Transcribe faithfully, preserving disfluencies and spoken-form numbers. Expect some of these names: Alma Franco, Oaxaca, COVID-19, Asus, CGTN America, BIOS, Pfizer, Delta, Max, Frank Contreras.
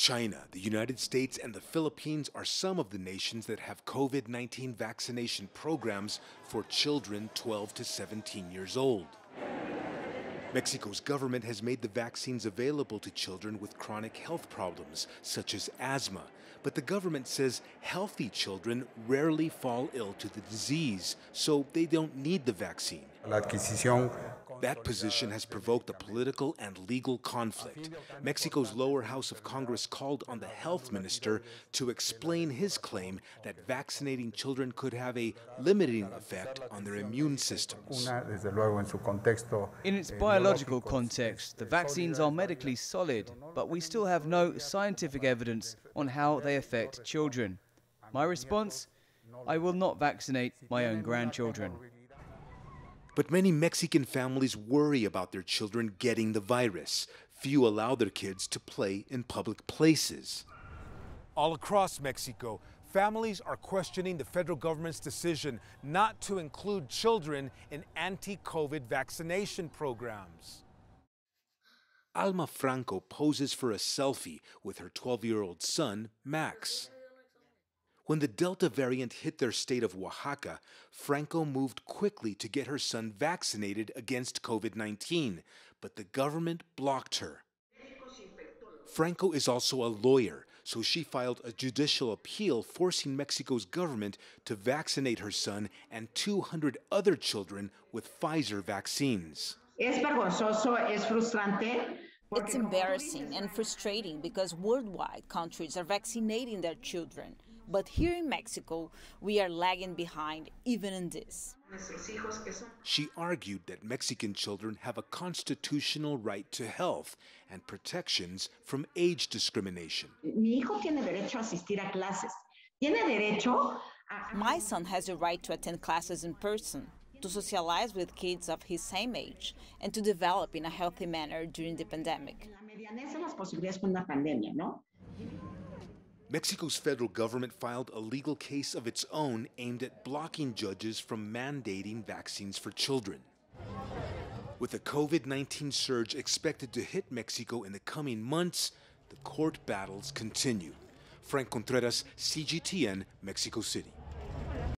China, the United States, and the Philippines are some of the nations that have COVID nineteen vaccination programs for children twelve to seventeen years old. Mexico's government has made the vaccines available to children with chronic health problems, such as asthma. But the government says healthy children rarely fall ill to the disease, so they don't need the vaccine. That position has provoked a political and legal conflict. Mexico's lower house of Congress called on the health minister to explain his claim that vaccinating children could have a limiting effect on their immune systems. In its biological context, the vaccines are medically solid, but we still have no scientific evidence on how they affect children. My response? I will not vaccinate my own grandchildren. But many Mexican families worry about their children getting the virus. Few allow their kids to play in public places. All across Mexico, families are questioning the federal government's decision not to include children in anti-COVID vaccination programs. Alma Franco poses for a selfie with her twelve-year-old son, Max. When the Delta variant hit their state of Oaxaca, Franco moved quickly to get her son vaccinated against COVID nineteen, but the government blocked her. Franco is also a lawyer, so she filed a judicial appeal forcing Mexico's government to vaccinate her son and two hundred other children with Pfizer vaccines. It's embarrassing and frustrating because worldwide countries are vaccinating their children. But here in Mexico, we are lagging behind even in this. She argued that Mexican children have a constitutional right to health and protections from age discrimination. My son has a right to attend classes in person, to socialize with kids of his same age, and to develop in a healthy manner during the pandemic. Mexico's federal government filed a legal case of its own aimed at blocking judges from mandating vaccines for children. With the COVID nineteen surge expected to hit Mexico in the coming months, the court battles continue. Frank Contreras, C G T N, Mexico City.